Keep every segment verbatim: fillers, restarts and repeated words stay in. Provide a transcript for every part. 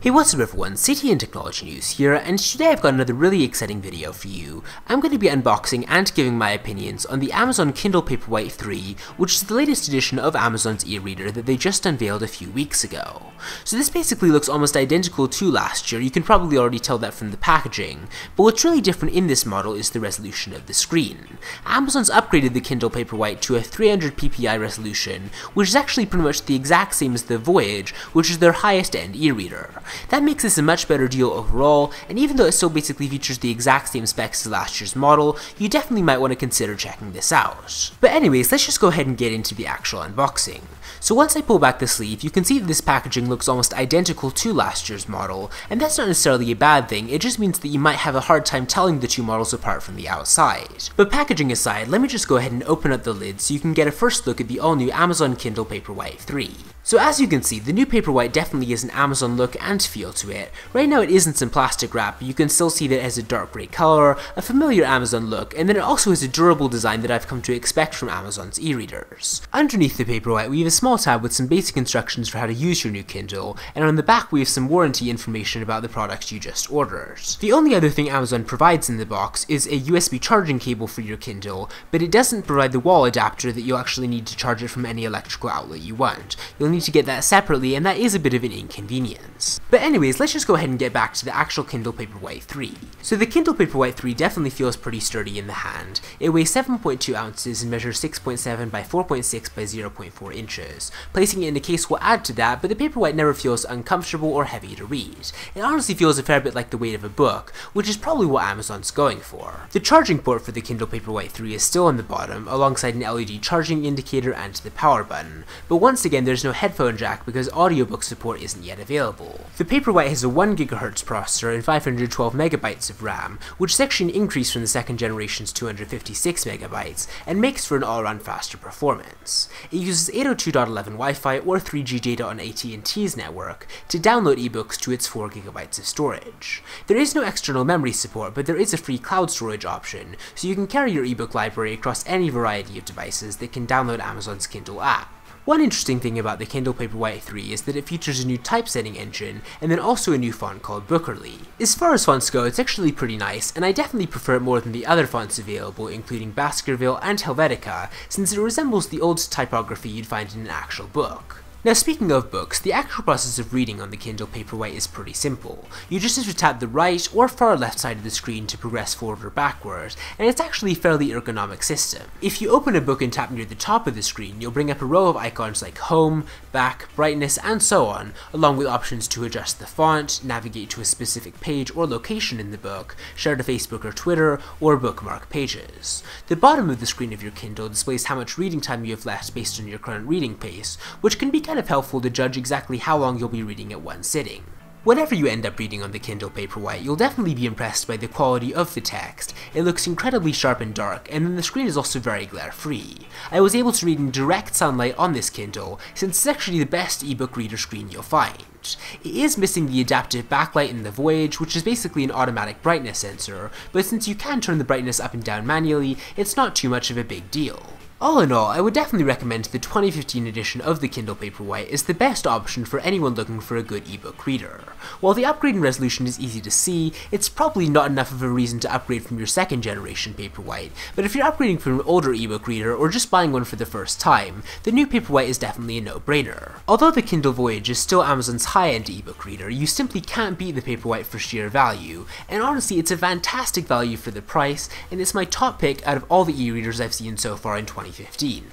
Hey, what's up everyone, C T N Technology News here, and today I've got another really exciting video for you. I'm going to be unboxing and giving my opinions on the Amazon Kindle Paperwhite three, which is the latest edition of Amazon's e-reader that they just unveiled a few weeks ago. So this basically looks almost identical to last year. You can probably already tell that from the packaging, but what's really different in this model is the resolution of the screen. Amazon's upgraded the Kindle Paperwhite to a three hundred p p i resolution, which is actually pretty much the exact same as the Voyage, which is their highest end e-reader. That makes this a much better deal overall, and even though it still basically features the exact same specs as last year's model, you definitely might want to consider checking this out. But anyways, let's just go ahead and get into the actual unboxing. So once I pull back the sleeve, you can see that this packaging looks almost identical to last year's model, and that's not necessarily a bad thing, it just means that you might have a hard time telling the two models apart from the outside. But packaging aside, let me just go ahead and open up the lid so you can get a first look at the all-new Amazon Kindle Paperwhite three. So as you can see, the new Paperwhite definitely is an Amazon look and feel to it. Right now it is in some plastic wrap, but you can still see that it has a dark grey colour, a familiar Amazon look, and then it also has a durable design that I've come to expect from Amazon's e-readers. Underneath the Paperwhite we have a small tab with some basic instructions for how to use your new Kindle, and on the back we have some warranty information about the product you just ordered. The only other thing Amazon provides in the box is a U S B charging cable for your Kindle, but it doesn't provide the wall adapter that you'll actually need to charge it from any electrical outlet you want. You'll need to get that separately, and that is a bit of an inconvenience. But anyways, let's just go ahead and get back to the actual Kindle Paperwhite three. So the Kindle Paperwhite three definitely feels pretty sturdy in the hand. It weighs seven point two ounces and measures six point seven by four point six by zero point four inches. Placing it in a case will add to that, but the Paperwhite never feels uncomfortable or heavy to read. It honestly feels a fair bit like the weight of a book, which is probably what Amazon's going for. The charging port for the Kindle Paperwhite three is still on the bottom, alongside an L E D charging indicator and the power button, but once again there's no head Headphone jack because audiobook support isn't yet available. The Paperwhite has a one gigahertz processor and five hundred twelve megabytes of RAM, which is actually an increase from the second generation's two hundred fifty-six megabytes, and makes for an all-around faster performance. It uses eight oh two dot eleven Wi-Fi or three G data on A T and T's network to download ebooks to its four gigabytes of storage. There is no external memory support, but there is a free cloud storage option, so you can carry your ebook library across any variety of devices that can download Amazon's Kindle app. One interesting thing about the Kindle Paperwhite three is that it features a new typesetting engine, and then also a new font called Bookerly. As far as fonts go, it's actually pretty nice, and I definitely prefer it more than the other fonts available, including Baskerville and Helvetica, since it resembles the old typography you'd find in an actual book. Now speaking of books, the actual process of reading on the Kindle Paperwhite is pretty simple. You just have to tap the right or far left side of the screen to progress forward or backwards, and it's actually a fairly ergonomic system. If you open a book and tap near the top of the screen, you'll bring up a row of icons like Home, Back, Brightness, and so on, along with options to adjust the font, navigate to a specific page or location in the book, share to Facebook or Twitter, or bookmark pages. The bottom of the screen of your Kindle displays how much reading time you have left based on your current reading pace, which can be kind of helpful to judge exactly how long you'll be reading at one sitting. Whatever you end up reading on the Kindle Paperwhite, you'll definitely be impressed by the quality of the text. It looks incredibly sharp and dark, and then the screen is also very glare-free. I was able to read in direct sunlight on this Kindle, since it's actually the best ebook reader screen you'll find. It is missing the adaptive backlight in the Voyage, which is basically an automatic brightness sensor, but since you can turn the brightness up and down manually, it's not too much of a big deal. All in all, I would definitely recommend the twenty fifteen edition of the Kindle Paperwhite as the best option for anyone looking for a good ebook reader. While the upgrade in resolution is easy to see, it's probably not enough of a reason to upgrade from your second generation Paperwhite, but if you're upgrading from an older ebook reader or just buying one for the first time, the new Paperwhite is definitely a no-brainer. Although the Kindle Voyage is still Amazon's high-end ebook reader, you simply can't beat the Paperwhite for sheer value, and honestly it's a fantastic value for the price, and it's my top pick out of all the e-readers I've seen so far in twenty fifteen.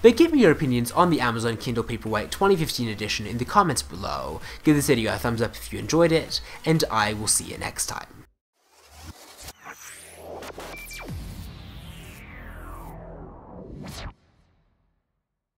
But give me your opinions on the Amazon Kindle Paperwhite twenty fifteen edition in the comments below, give this video a thumbs up if you enjoyed it, and I will see you next time.